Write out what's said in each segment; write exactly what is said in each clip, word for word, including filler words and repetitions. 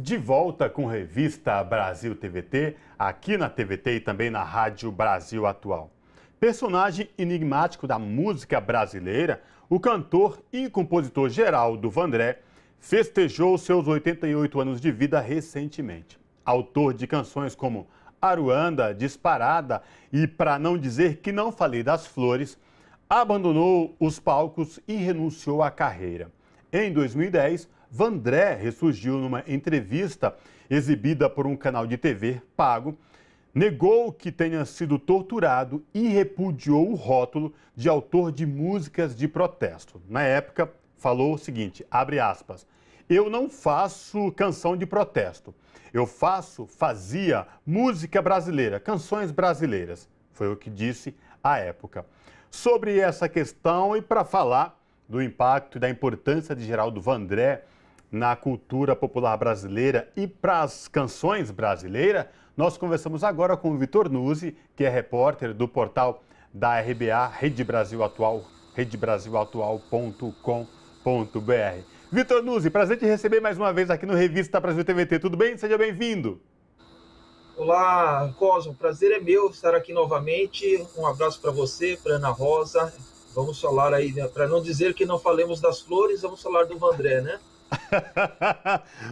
De volta com Revista Brasil T V T, aqui na T V T e também na Rádio Brasil Atual. Personagem enigmático da música brasileira, o cantor e compositor Geraldo Vandré festejou seus oitenta e oito anos de vida recentemente. Autor de canções como Aruanda, Disparada e Pra Não Dizer Que Não Falei Das Flores, abandonou os palcos e renunciou à carreira. Em dois mil e dez, Vandré ressurgiu numa entrevista exibida por um canal de T V pago, negou que tenha sido torturado e repudiou o rótulo de autor de músicas de protesto. Na época, falou o seguinte, abre aspas, eu não faço canção de protesto, eu faço, fazia música brasileira, canções brasileiras. Foi o que disse à época. Sobre essa questão e para falar do impacto e da importância de Geraldo Vandré na cultura popular brasileira e para as canções brasileiras, nós conversamos agora com o Vitor Nuzzi, que é repórter do portal da R B A, Rede Brasil Atual, rede brasil atual ponto com ponto br. Vitor Nuzzi, prazer te receber mais uma vez aqui no Revista Brasil T V T. Tudo bem? Seja bem-vindo. Olá, Cosme. Prazer é meu estar aqui novamente. Um abraço para você, para Ana Rosa. Vamos falar aí, né? Para não dizer que não falemos das flores, vamos falar do Vandré, né?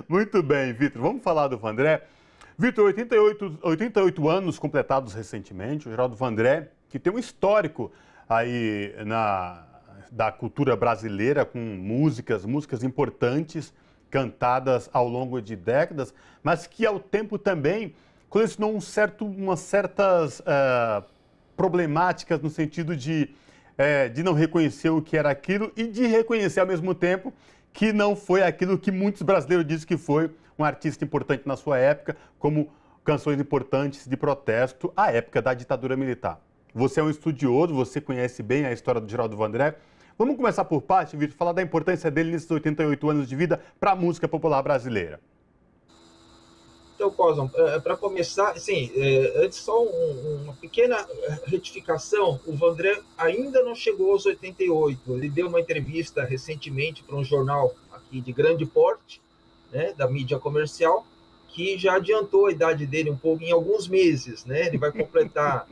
Muito bem, Vitor. Vamos falar do Vandré. Vitor, oitenta e oito, oitenta e oito anos completados recentemente. O Geraldo Vandré, que tem um histórico aí na, da cultura brasileira, com músicas, músicas importantes, cantadas ao longo de décadas, mas que ao tempo também colecionou um certo, umas certas uh, problemáticas no sentido de É, de não reconhecer o que era aquilo e de reconhecer ao mesmo tempo que não foi aquilo que muitos brasileiros dizem que foi, um artista importante na sua época, como canções importantes de protesto à época da ditadura militar. Você é um estudioso, você conhece bem a história do Geraldo Vandré. Vamos começar por parte, Vitor, falar da importância dele nesses oitenta e oito anos de vida para a música popular brasileira. Então, Cosmo, para começar, sim, antes só um, uma pequena retificação, o Vandré ainda não chegou aos oitenta e oito, ele deu uma entrevista recentemente para um jornal aqui de grande porte, né, da mídia comercial, que já adiantou a idade dele um pouco em alguns meses, né, ele vai completar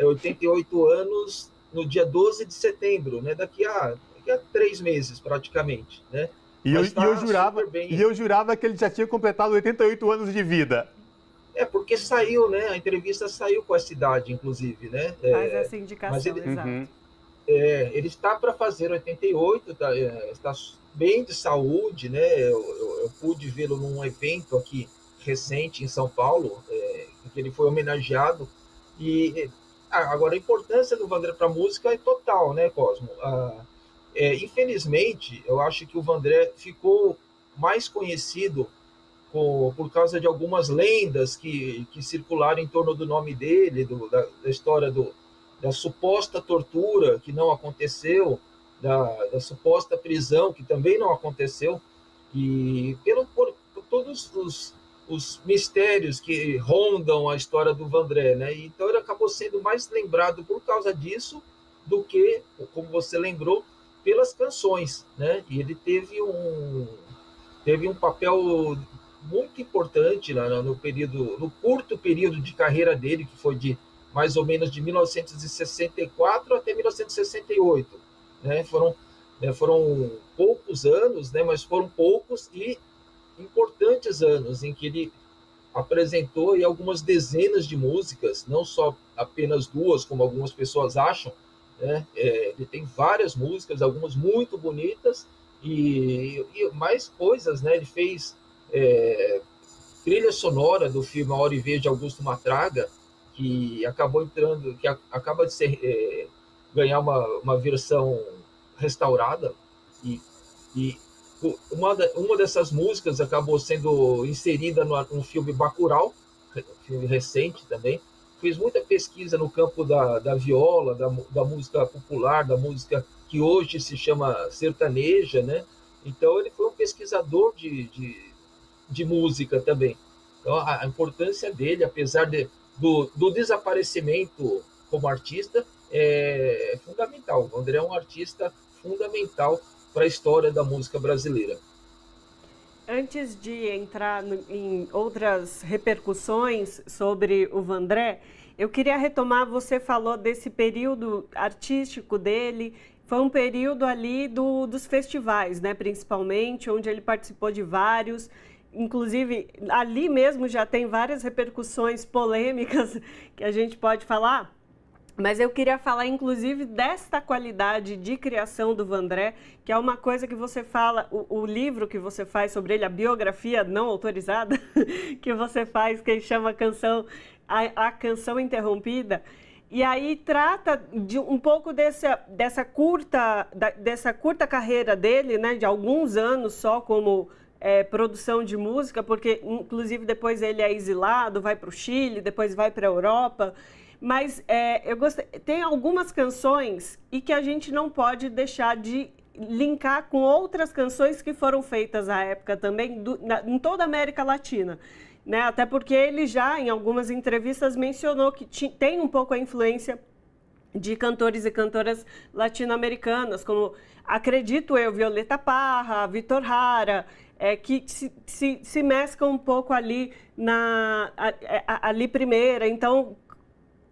oitenta e oito anos no dia doze de setembro, né, daqui a, daqui a três meses praticamente, né. E eu, tá e, eu jurava, e eu jurava que ele já tinha completado oitenta e oito anos de vida. É, porque saiu, né? A entrevista saiu com essa idade, inclusive, né? Faz é, essa indicação, mas ele, exato. Uhum. É, ele está para fazer oitenta e oito, está, está bem de saúde, né? Eu, eu, eu pude vê-lo num evento aqui recente em São Paulo, é, em que ele foi homenageado. E agora, a importância do Vandré para a música é total, né, Cosmo? A, É, infelizmente, eu acho que o Vandré ficou mais conhecido por, por causa de algumas lendas que, que circularam em torno do nome dele, do, da, da história do, da suposta tortura que não aconteceu, da, da suposta prisão que também não aconteceu, e pelo, por, por todos os, os mistérios que rondam a história do Vandré, né? Então ele acabou sendo mais lembrado por causa disso do que, como você lembrou, pelas canções, né? E ele teve um teve um papel muito importante lá no período, no curto período de carreira dele, que foi de mais ou menos de mil novecentos e sessenta e quatro até mil novecentos e sessenta e oito, né? Foram né, foram poucos anos, né? Mas foram poucos e importantes anos em que ele apresentou aí algumas dezenas de músicas, não só apenas duas, como algumas pessoas acham. É, é, ele tem várias músicas, algumas muito bonitas e, e mais coisas, né? Ele fez é, trilha sonora do filme A Hora e Vez de Augusto Matraga, que acabou entrando, que a, acaba de ser, é, ganhar uma, uma versão restaurada e, e uma, da, uma dessas músicas acabou sendo inserida no, no filme Bacurau, um filme recente também. Fez muita pesquisa no campo da, da viola, da, da música popular, da música que hoje se chama sertaneja, né? Então, ele foi um pesquisador de, de, de música também. Então, a, a importância dele, apesar de, do, do desaparecimento como artista, é fundamental. O Vandré é um artista fundamental para a história da música brasileira. Antes de entrar no, em outras repercussões sobre o Vandré, eu queria retomar, você falou desse período artístico dele, foi um período ali do, dos festivais, né, principalmente, onde ele participou de vários, inclusive ali mesmo já tem várias repercussões polêmicas que a gente pode falar. Mas eu queria falar, inclusive, desta qualidade de criação do Vandré, que é uma coisa que você fala, o, o livro que você faz sobre ele, a biografia não autorizada que você faz, que chama Canção, a, a Canção Interrompida, e aí trata de um pouco dessa, dessa, curta, da, dessa curta carreira dele, né, de alguns anos só como é, produção de música, porque, inclusive, depois ele é exilado, vai para o Chile, depois vai para a Europa. Mas é, eu gostei, tem algumas canções e que a gente não pode deixar de linkar com outras canções que foram feitas à época também, do, na, em toda a América Latina, né? Até porque ele já, em algumas entrevistas, mencionou que ti, tem um pouco a influência de cantores e cantoras latino-americanas, como, acredito eu, Violeta Parra, Victor Jara, É, que se, se, se mescam um pouco ali, na, a, a, ali primeira, então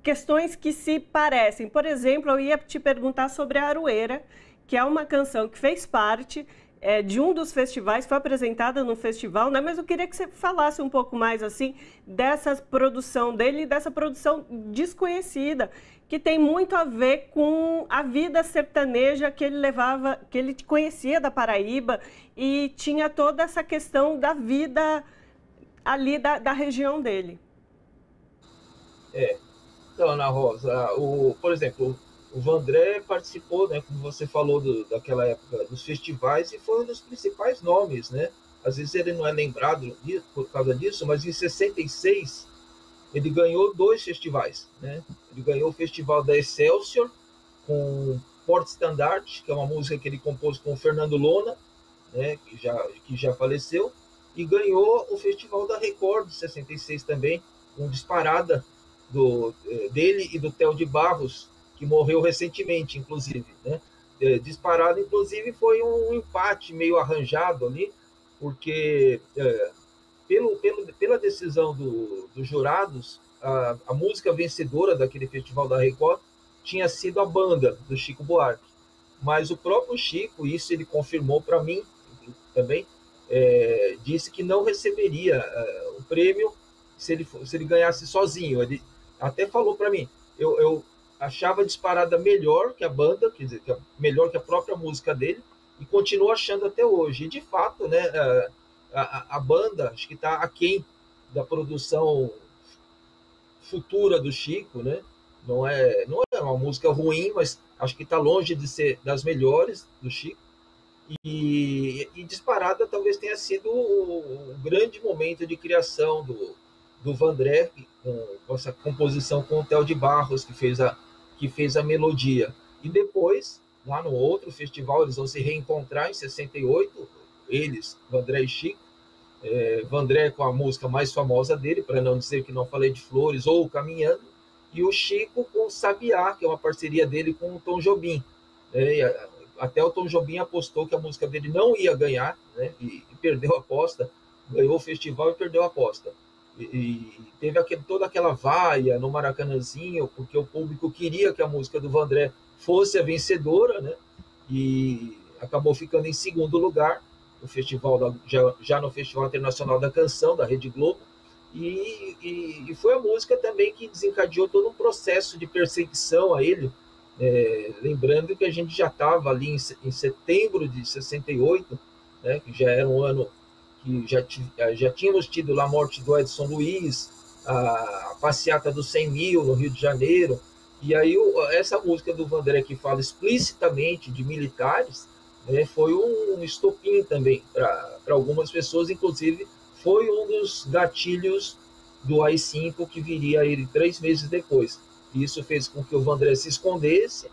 questões que se parecem. Por exemplo, eu ia te perguntar sobre a Aroeira, que é uma canção que fez parte é, de um dos festivais, foi apresentada no festival, né? Mas eu queria que você falasse um pouco mais assim dessa produção dele, dessa produção desconhecida, que tem muito a ver com a vida sertaneja que ele levava, que ele conhecia da Paraíba, e tinha toda essa questão da vida ali da, da região dele. É. Então, Ana Rosa, o, por exemplo, o Vandré participou, né, como você falou, do, daquela época, dos festivais, e foi um dos principais nomes, né? Às vezes ele não é lembrado por causa disso, mas em sessenta e seis ele ganhou dois festivais, né? Ele ganhou o Festival da Excelsior, com Port Standard, que é uma música que ele compôs com o Fernando Lona, né, que, já, que já faleceu, e ganhou o Festival da Record de sessenta e seis também, com Disparada, Do, dele e do Théo de Barros, que morreu recentemente, inclusive, né? Disparada, inclusive, foi um empate meio arranjado ali, porque é, pelo, pelo, pela decisão do, dos jurados, a, a música vencedora daquele Festival da Record tinha sido a banda do Chico Buarque, mas o próprio Chico, isso ele confirmou para mim também, é, disse que não receberia é, o prêmio se ele, se ele ganhasse sozinho. Ele até falou para mim, eu, eu achava Disparada melhor que a banda, quer dizer, que a, melhor que a própria música dele, e continuo achando até hoje. E, de fato, né, a, a, a banda, acho que está aquém da produção futura do Chico, né? Não é, não é uma música ruim, mas acho que está longe de ser das melhores do Chico. E, e Disparada talvez tenha sido o, o grande momento de criação do, do Vandré, com essa composição com o Théo de Barros, que fez, a, que fez a melodia. E depois, lá no outro festival, eles vão se reencontrar em sessenta e oito, eles, Vandré e Chico, é, Vandré com a música mais famosa dele, Pra Não Dizer Que Não Falei de Flores, ou Caminhando, e o Chico com o Sabiá, que é uma parceria dele com o Tom Jobim. É, até o Tom Jobim apostou que a música dele não ia ganhar, né, e, e perdeu a aposta, ganhou o festival e perdeu a aposta. E teve aquele, toda aquela vaia no Maracanãzinho, porque o público queria que a música do Vandré fosse a vencedora, né? E acabou ficando em segundo lugar no festival da, já, já no Festival Internacional da Canção, da Rede Globo, e, e, e foi a música também que desencadeou todo um processo de perseguição a ele, é, lembrando que a gente já estava ali em, em setembro de sessenta e oito, né, que já era um ano que já, já tínhamos tido lá a morte do Edson Luiz, a, a passeata dos cem mil no Rio de Janeiro, e aí o, essa música do Vandré, que fala explicitamente de militares, né, foi um, um estopim também para algumas pessoas, inclusive foi um dos gatilhos do A I cinco, que viria a ele três meses depois. E isso fez com que o Vandré se escondesse,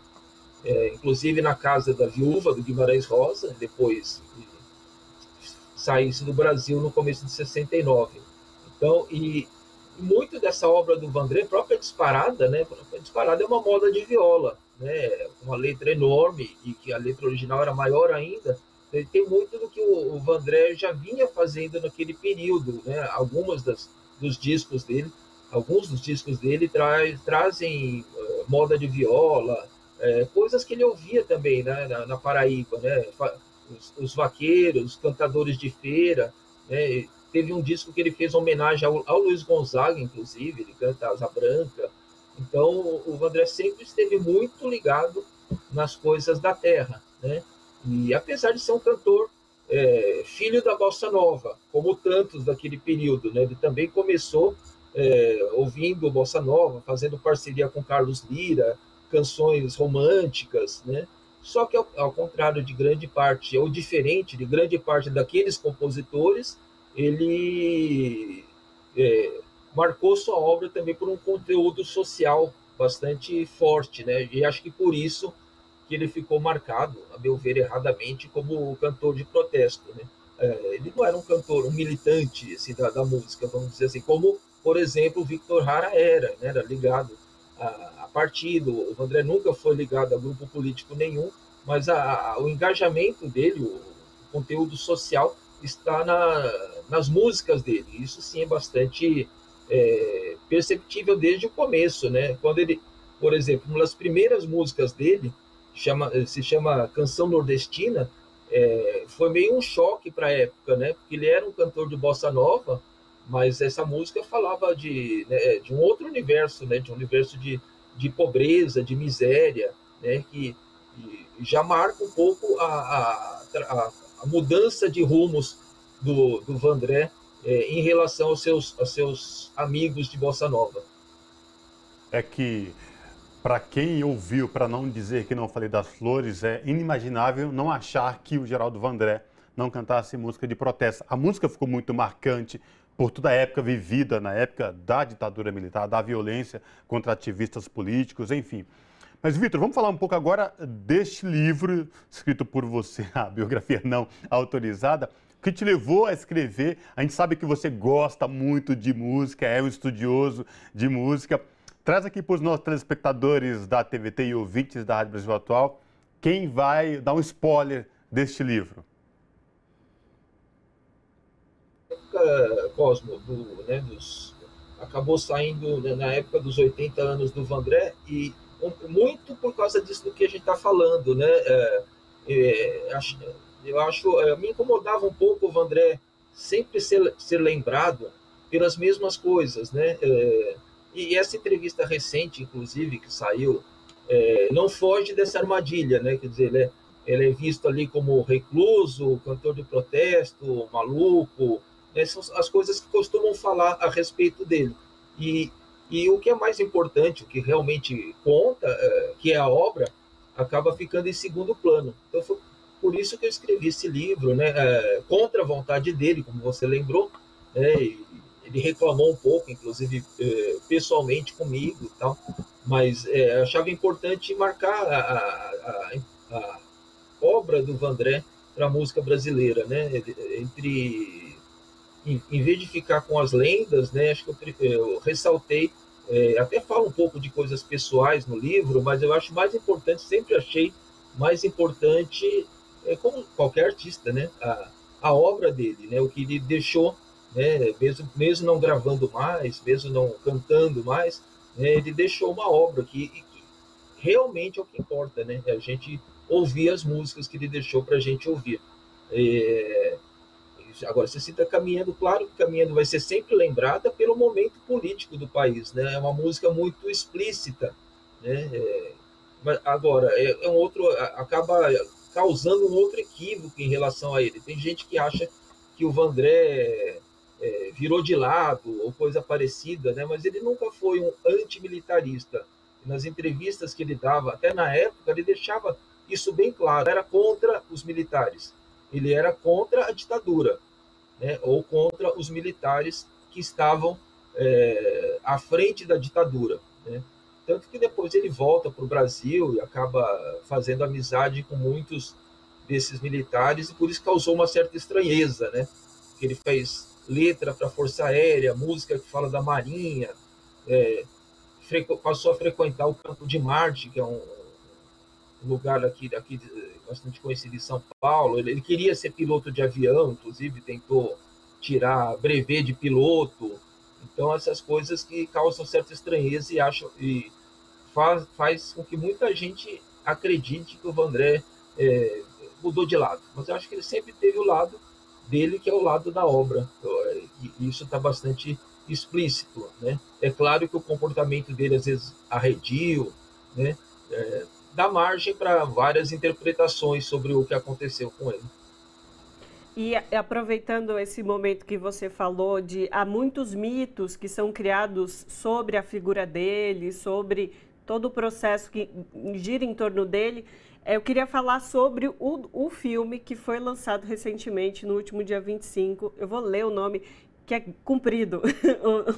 é, inclusive na casa da viúva do Guimarães Rosa, depois saísse do Brasil no começo de sessenta e nove. Então, e muito dessa obra do Vandré, própria Disparada, né? Própria Disparada é uma moda de viola, né? Uma letra enorme, e que a letra original era maior ainda, Ele tem muito do que o, o Vandré já vinha fazendo naquele período, né? Algumas das, dos discos dele, alguns dos discos dele tra, trazem uh, moda de viola, é, coisas que ele ouvia também, né? na, na Paraíba, né? Os, os vaqueiros, os cantadores de feira, né? Teve um disco que ele fez homenagem ao, ao Luiz Gonzaga, inclusive, ele canta Asa Branca. Então, o Vandré sempre esteve muito ligado nas coisas da terra, né? E apesar de ser um cantor é, filho da Bossa Nova, como tantos daquele período, né? Ele também começou é, ouvindo Bossa Nova, fazendo parceria com Carlos Lira, canções românticas, né? Só que, ao, ao contrário de grande parte, ou diferente de grande parte daqueles compositores, ele é, marcou sua obra também por um conteúdo social bastante forte, né? E acho que por isso que ele ficou marcado, a meu ver, erradamente, como cantor de protesto, né? É, ele não era um cantor, um militante assim, da, da música, vamos dizer assim, como, por exemplo, o Victor Jara era, né? Era ligado a, a partido, o Vandré nunca foi ligado a grupo político nenhum, mas a, a, o engajamento dele, o, o conteúdo social, está na, nas músicas dele. Isso sim é bastante é, perceptível desde o começo, né? Quando ele, por exemplo, uma das primeiras músicas dele, chama, se chama Canção Nordestina, é, foi meio um choque para a época, né? Porque ele era um cantor de bossa nova, mas essa música falava de, né, de um outro universo, né? De um universo de, de pobreza, de miséria, né? Que, que já marca um pouco a, a, a a mudança de rumos do, do Vandré é, em relação aos seus, aos seus amigos de Bossa Nova. É que, para quem ouviu, para não dizer que não falei das flores, é inimaginável não achar que o Geraldo Vandré não cantasse música de protesto. A música ficou muito marcante por toda a época vivida, na época da ditadura militar, da violência contra ativistas políticos, enfim. Mas, Vitor, vamos falar um pouco agora deste livro, escrito por você, a biografia não autorizada, que te levou a escrever. A gente sabe que você gosta muito de música, é um estudioso de música. Traz aqui para os nossos telespectadores da T V T e ouvintes da Rádio Brasil Atual, quem vai dar um spoiler deste livro. Cosmo, do, né, dos, acabou saindo, né, na época dos oitenta anos do Vandré e... muito por causa disso do que a gente está falando, né? É, é, eu acho, é, me incomodava um pouco o Vandré sempre ser, ser lembrado pelas mesmas coisas, né? É, e essa entrevista recente, inclusive, que saiu, é, não foge dessa armadilha, né? Quer dizer, ele é, ele é visto ali como recluso, cantor de protesto, maluco, né? São as coisas que costumam falar a respeito dele. E E o que é mais importante, o que realmente conta, que é a obra, acaba ficando em segundo plano. Então foi por isso que eu escrevi esse livro, né? Contra a vontade dele, como você lembrou, né? Ele reclamou um pouco, inclusive pessoalmente comigo, e tal. Mas é, achava importante marcar a, a, a obra do Vandré para a música brasileira, né? Entre, em, em vez de ficar com as lendas, né? Acho que eu, eu ressaltei. É, até falo um pouco de coisas pessoais no livro, mas eu acho mais importante, sempre achei mais importante, é, como qualquer artista, né? a, a obra dele, né? O que ele deixou, né? mesmo, mesmo não gravando mais, mesmo não cantando mais, né? Ele deixou uma obra que, que realmente é o que importa, né? A gente ouvir as músicas que ele deixou para a gente ouvir. É... Agora, você cita Caminhando, claro que Caminhando vai ser sempre lembrada pelo momento político do país, né? É uma música muito explícita, né? É, mas agora, é, é um outro, acaba causando um outro equívoco em relação a ele. Tem gente que acha que o Vandré é, virou de lado ou coisa parecida, né? Mas ele nunca foi um antimilitarista. Nas entrevistas que ele dava, até na época, ele deixava isso bem claro, era contra os militares. Ele era contra a ditadura, né? Ou contra os militares que estavam é, à frente da ditadura, né? Tanto que depois ele volta para o Brasil e acaba fazendo amizade com muitos desses militares, e por isso causou uma certa estranheza, né? Que ele fez letra para a Força Aérea, música que fala da Marinha, é, passou a frequentar o Campo de Marte, que é um lugar aqui, aqui bastante conhecido em São Paulo. Ele, ele queria ser piloto de avião, inclusive tentou tirar brevet de piloto. Então, essas coisas que causam certa estranheza e, acham, e faz, faz com que muita gente acredite que o Vandré é, mudou de lado. Mas eu acho que ele sempre teve o lado dele, que é o lado da obra. E isso está bastante explícito, né? É claro que o comportamento dele, às vezes, arredio, né? É, dá margem para várias interpretações sobre o que aconteceu com ele. E aproveitando esse momento que você falou de há muitos mitos que são criados sobre a figura dele, sobre todo o processo que gira em torno dele, eu queria falar sobre o, o filme que foi lançado recentemente, no último dia vinte e cinco. Eu vou ler o nome, que é comprido,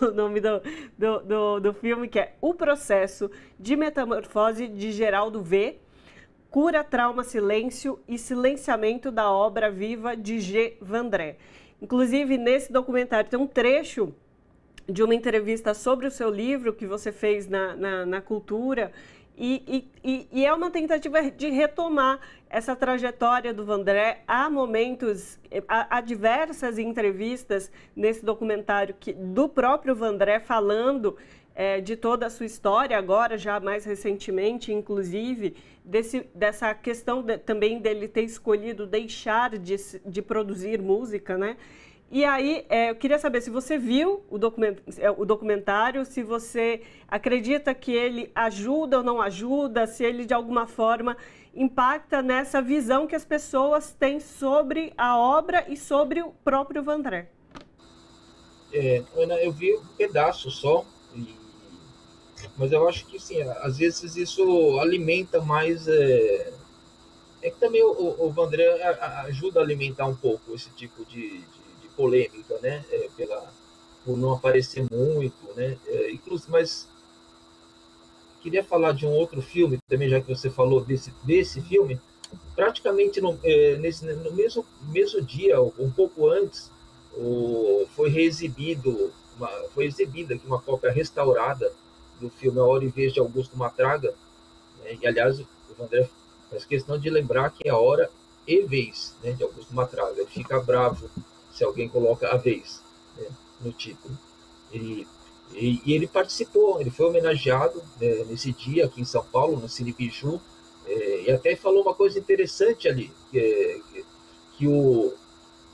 o, o nome do, do, do, do filme, que é O Processo de Metamorfose de Geraldo V., Cura, Trauma, Silêncio e Silenciamento da Obra Viva de G. Vandré. Inclusive, nesse documentário tem um trecho de uma entrevista sobre o seu livro que você fez na, na, na Cultura, e, e, e é uma tentativa de retomar essa trajetória do Vandré. Há momentos, há, há diversas entrevistas nesse documentário que, do próprio Vandré falando É, de toda a sua história, agora já mais recentemente, inclusive, desse, dessa questão de, também dele ter escolhido deixar de, de produzir música, né? E aí, é, eu queria saber se você viu o, document, o documentário, se você acredita que ele ajuda ou não ajuda, se ele de alguma forma impacta nessa visão que as pessoas têm sobre a obra e sobre o próprio Vandré. É, Ana, eu vi um pedaço só, e... mas eu acho que, sim, às vezes isso alimenta mais... É, é que também o, o Vandré ajuda a alimentar um pouco esse tipo de, de, de polêmica, né? É, pela, por não aparecer muito, né? É, inclusive, mas queria falar de um outro filme também, já que você falou desse, desse filme. Praticamente no, é, nesse, no mesmo, mesmo dia, um pouco antes, o, foi reexibido... Uma, foi exibida aqui uma cópia restaurada do filme A Hora e Vez de Augusto Matraga, né? E, aliás, o Vandré faz questão de lembrar que é A Hora e Vez, né, de Augusto Matraga. Ele fica bravo se alguém coloca a vez, né, no título. E, e, e ele participou, ele foi homenageado, né, nesse dia aqui em São Paulo, no Cine Biju, é, e até falou uma coisa interessante ali, que, é, que, que o,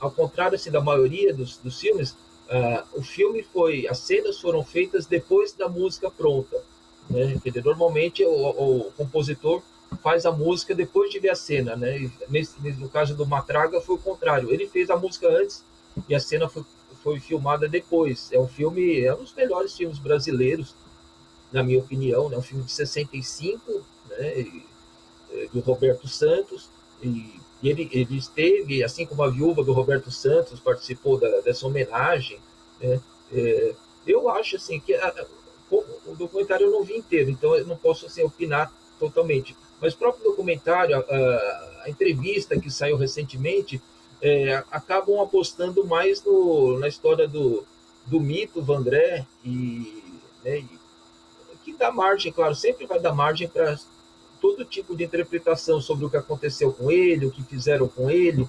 ao contrário assim, da maioria dos, dos filmes, Uh, o filme foi, as cenas foram feitas depois da música pronta, né? Porque normalmente o, o compositor faz a música depois de ver a cena, né? E nesse, no caso do Matraga foi o contrário, ele fez a música antes e a cena foi, foi filmada depois. É um filme, é um dos melhores filmes brasileiros, na minha opinião, né? Um filme de sessenta e cinco, né? E, do Roberto Santos, e E ele, ele esteve, assim como a viúva do Roberto Santos participou da, dessa homenagem, né? É, eu acho assim que a, a, o documentário eu não vi inteiro, então eu não posso assim, opinar totalmente. Mas o próprio documentário, a, a, a entrevista que saiu recentemente, é, acabam apostando mais no, na história do, do mito Vandré, e, né, e, que dá margem, claro, sempre vai dar margem para... todo tipo de interpretação sobre o que aconteceu com ele, o que fizeram com ele,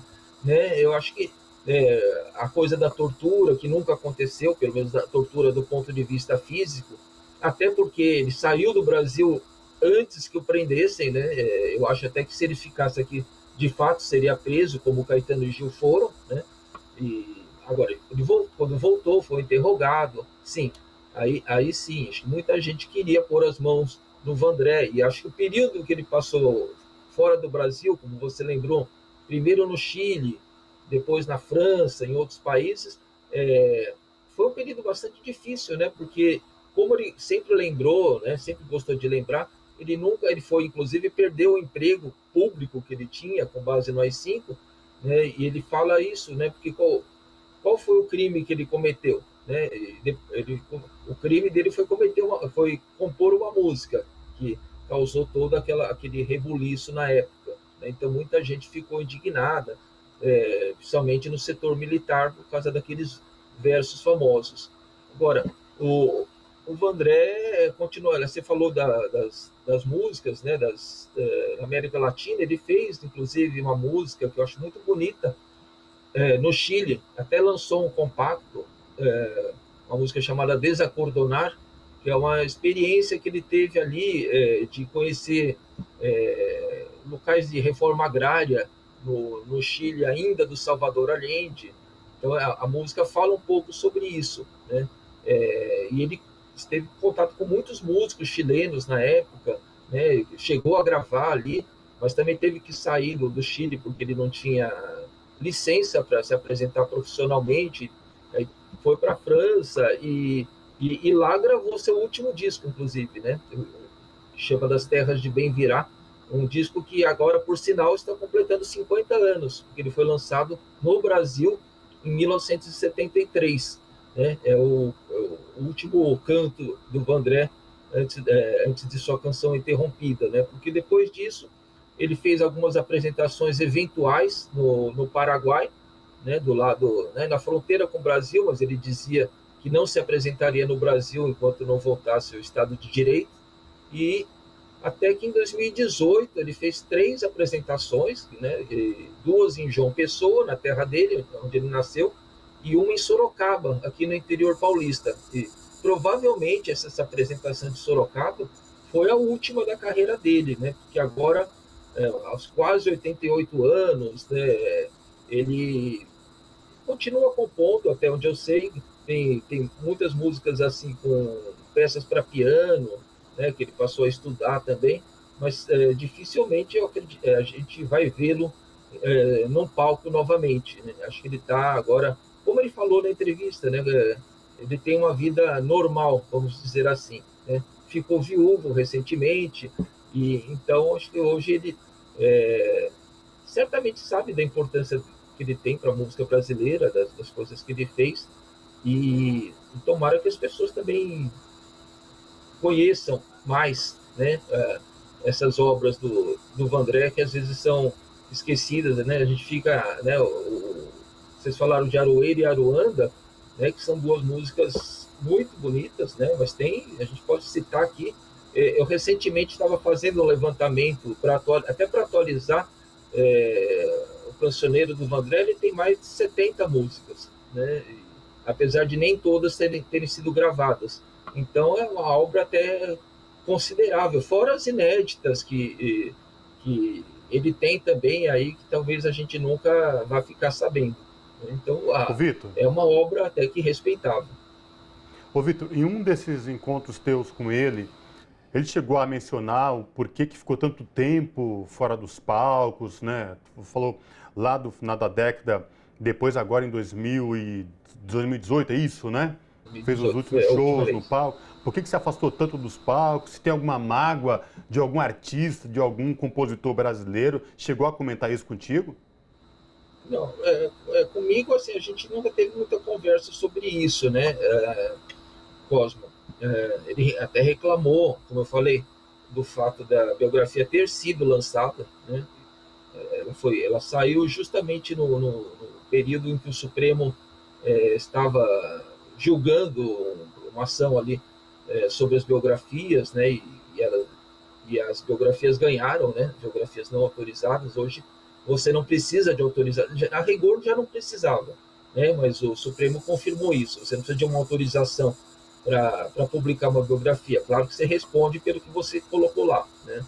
né? Eu acho que é, a coisa da tortura, que nunca aconteceu, pelo menos da tortura do ponto de vista físico, até porque ele saiu do Brasil antes que o prendessem, né? É, eu acho até que se ele ficasse aqui, de fato, seria preso, como Caetano e Gil foram, né? E agora, ele voltou, quando voltou, foi interrogado, sim, aí, aí sim, acho que muita gente queria pôr as mãos no Vandré, e acho que o período que ele passou fora do Brasil, como você lembrou, primeiro no Chile, depois na França, em outros países, é, foi um período bastante difícil, né? Porque como ele sempre lembrou, né, sempre gostou de lembrar, ele nunca, ele foi, inclusive, perdeu o emprego público que ele tinha com base no A I cinco, né? E ele fala isso, né? Porque qual, qual foi o crime que ele cometeu? Né? Ele, ele, o crime dele foi, cometer uma, foi compor uma música que causou todo aquela, aquele rebuliço na época, né? Então muita gente ficou indignada, é, principalmente no setor militar, por causa daqueles versos famosos. Agora, o, o, o Vandré continua. Você falou da, das, das músicas, né, das, da América Latina. Ele fez, inclusive, uma música que eu acho muito bonita, é, no Chile. Até lançou um compacto, é, uma música chamada Desacordonar, que é uma experiência que ele teve ali, é, de conhecer, é, locais de reforma agrária no, no Chile, ainda do Salvador Allende. Então, a, a música fala um pouco sobre isso, né? É, e ele esteve em contato com muitos músicos chilenos na época, né? Chegou a gravar ali, mas também teve que sair do, do Chile porque ele não tinha licença para se apresentar profissionalmente. Aí foi para a França e, e, e lá gravou seu último disco, inclusive, né? Chama Das Terras de Bem-Virá, um disco que agora, por sinal, está completando cinquenta anos, porque ele foi lançado no Brasil em mil novecentos e setenta e três, né? É o, o último canto do Vandré antes, é, antes de sua canção interrompida, né? Porque depois disso ele fez algumas apresentações eventuais no, no Paraguai, né? Do lado, né? Na fronteira com o Brasil, mas ele dizia que não se apresentaria no Brasil enquanto não voltasse ao Estado de Direito. E até que em dois mil e dezoito ele fez três apresentações, né? Duas em João Pessoa, na terra dele, onde ele nasceu, e uma em Sorocaba, aqui no interior paulista. E provavelmente essa, essa apresentação de Sorocaba foi a última da carreira dele, né? Porque agora, é, aos quase oitenta e oito anos, né, ele continua compondo, até onde eu sei. Tem, tem muitas músicas assim com peças para piano, né, que ele passou a estudar também, mas é, dificilmente eu acredito, é, a gente vai vê-lo é, num palco novamente, né? Acho que ele está agora, como ele falou na entrevista, né, ele tem uma vida normal, vamos dizer assim, né? Ficou viúvo recentemente, e então acho que hoje ele é, certamente sabe da importância que ele tem para a música brasileira, das, das coisas que ele fez, e, e tomara que as pessoas também conheçam mais, né, essas obras do, do Vandré, que às vezes são esquecidas, né? A gente fica, né, o, o, vocês falaram de Aroeira e Aruanda, né, que são duas músicas muito bonitas, né, mas tem, a gente pode citar aqui, eu recentemente estava fazendo um levantamento, pra atual, até para atualizar, é, o cancioneiro do Vandré. Ele tem mais de setenta músicas, né, e, apesar de nem todas terem, terem sido gravadas. Então é uma obra até considerável, fora as inéditas que, que ele tem também aí, que talvez a gente nunca vá ficar sabendo. Então a, é uma obra até que respeitável. Ô Vitor, em um desses encontros teus com ele, ele chegou a mencionar o porquê que ficou tanto tempo fora dos palcos, né? Falou lá do final da década, depois agora em dois mil e dezoito, é isso, né? Fez os últimos shows no palco. Por que que se afastou tanto dos palcos? Se tem alguma mágoa de algum artista, de algum compositor brasileiro? Chegou a comentar isso contigo? Não, é, é, comigo assim, a gente nunca teve muita conversa sobre isso, né, é, Cosmo? É, ele até reclamou, como eu falei, do fato da biografia ter sido lançada, né? Ela, foi, ela saiu justamente no, no, no período em que o Supremo é, estava julgando uma ação ali é, sobre as biografias, né, e, e, ela, e as biografias ganharam, né, biografias não autorizadas. Hoje você não precisa de autorização, a rigor já não precisava, né, mas o Supremo confirmou isso, você não precisa de uma autorização para publicar uma biografia. Claro que você responde pelo que você colocou lá, né,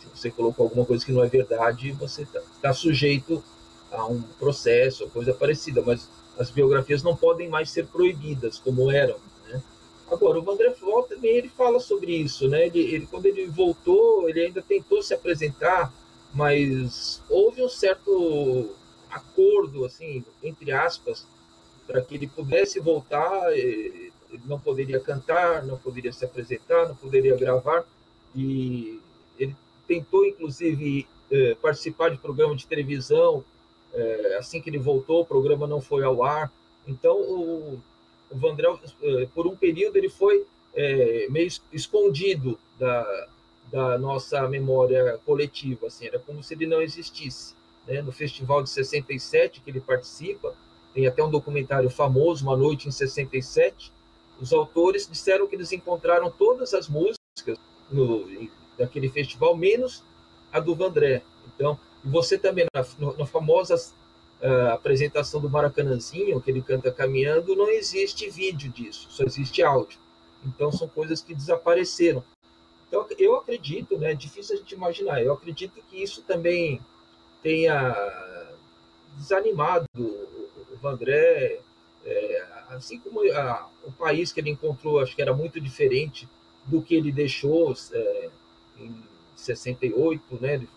se você colocou alguma coisa que não é verdade, você está tá sujeito a um processo ou coisa parecida, mas as biografias não podem mais ser proibidas, como eram, né? Agora, o Vandré volta também, ele fala sobre isso, né? Ele, ele, quando ele voltou, ele ainda tentou se apresentar, mas houve um certo acordo, assim, entre aspas, para que ele pudesse voltar. Ele não poderia cantar, não poderia se apresentar, não poderia gravar, e ele tentou, inclusive, participar de programa de televisão. É, assim que ele voltou, o programa não foi ao ar. Então, o, o Vandré, por um período, ele foi é, meio escondido da, da nossa memória coletiva, assim, era como se ele não existisse, né? No Festival de sessenta e sete, que ele participa, tem até um documentário famoso, Uma Noite em sessenta e sete, Os autores disseram que eles encontraram todas as músicas no, daquele festival, menos a do Vandré. Então, você também, na, na famosa uh, apresentação do Maracanãzinho, que ele canta Caminhando, não existe vídeo disso, só existe áudio. Então, são coisas que desapareceram. Então, eu acredito, né, é difícil a gente imaginar, eu acredito que isso também tenha desanimado o Vandré, é, assim como a, o país que ele encontrou, acho que era muito diferente do que ele deixou é, em sessenta e oito, né, ele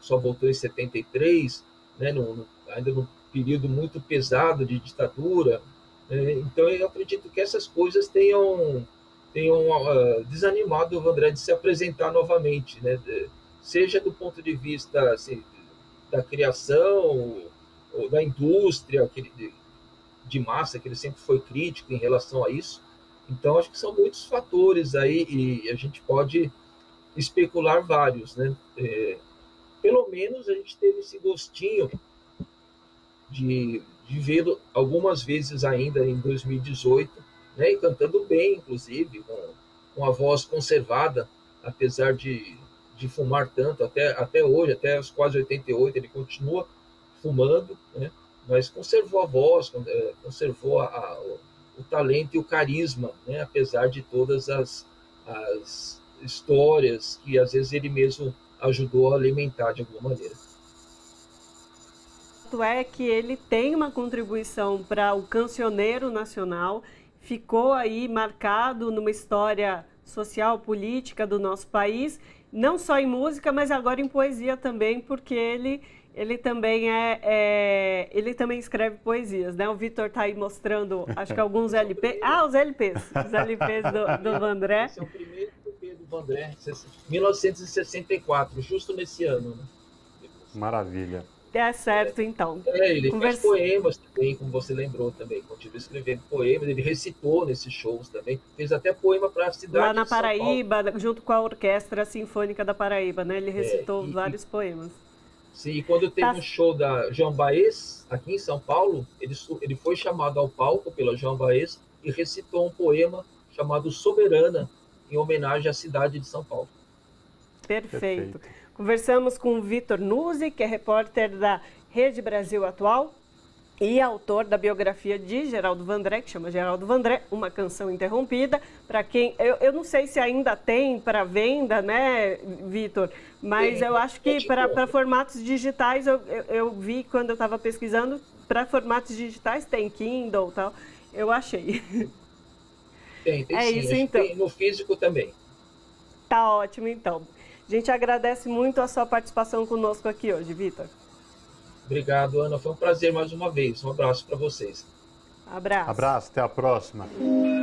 só voltou em setenta e três, né, no, no, ainda num período muito pesado de ditadura. É, então, eu acredito que essas coisas tenham... tenham uh, desanimado o Vandré de se apresentar novamente, né? De, seja do ponto de vista assim, da criação ou, ou da indústria que ele, de, de massa, que ele sempre foi crítico em relação a isso. Então, acho que são muitos fatores aí e a gente pode especular vários, né? É, pelo menos a gente teve esse gostinho de, de vê-lo algumas vezes ainda em dois mil e dezoito, né, e cantando bem, inclusive, com, com a voz conservada, apesar de, de fumar tanto, até, até hoje, até os quase oitenta e oito, ele continua fumando, né, mas conservou a voz, conservou a, a, o, o talento e o carisma, né, apesar de todas as, as histórias que, às vezes, ele mesmo ajudou a alimentar de alguma maneira. Tanto é que ele tem uma contribuição para o cancioneiro nacional. Ficou aí marcado numa história social, política do nosso país, não só em música, mas agora em poesia também, porque ele, ele, também, é, é, ele também escreve poesias, né? O Vitor está aí mostrando, acho que alguns L P. Ah, os L Ps, os L Ps do, do Vandré. Esse é o primeiro L P do Vandré, mil novecentos e sessenta e quatro, justo nesse ano, né? Maravilha. É certo, então. É, ele Conversa... fez poemas também, como você lembrou também. Continuou escrevendo poemas, ele recitou nesses shows também. Fez até poema para a cidade lá na de São Paraíba, Paulo, junto com a Orquestra Sinfônica da Paraíba, né? Ele recitou é, e, vários poemas. Sim, e quando teve tá. um show da Joan Baez, aqui em São Paulo, ele, ele foi chamado ao palco pela Joan Baez e recitou um poema chamado Soberana, em homenagem à cidade de São Paulo. Perfeito. Perfeito. Conversamos com o Vitor Nuzzi, que é repórter da Rede Brasil Atual e autor da biografia de Geraldo Vandré, que chama Geraldo Vandré, Uma Canção Interrompida. Para quem... Eu, eu não sei se ainda tem para venda, né, Vitor? Mas eu acho que para formatos digitais, eu, eu, eu vi quando eu estava pesquisando, para formatos digitais tem Kindle e tal, eu achei. Tem, tem é sim, isso, então. Tem no físico também. Tá ótimo, então. A gente agradece muito a sua participação conosco aqui hoje, Vitor. Obrigado, Ana. Foi um prazer mais uma vez. Um abraço para vocês. Abraço. Abraço, até a próxima.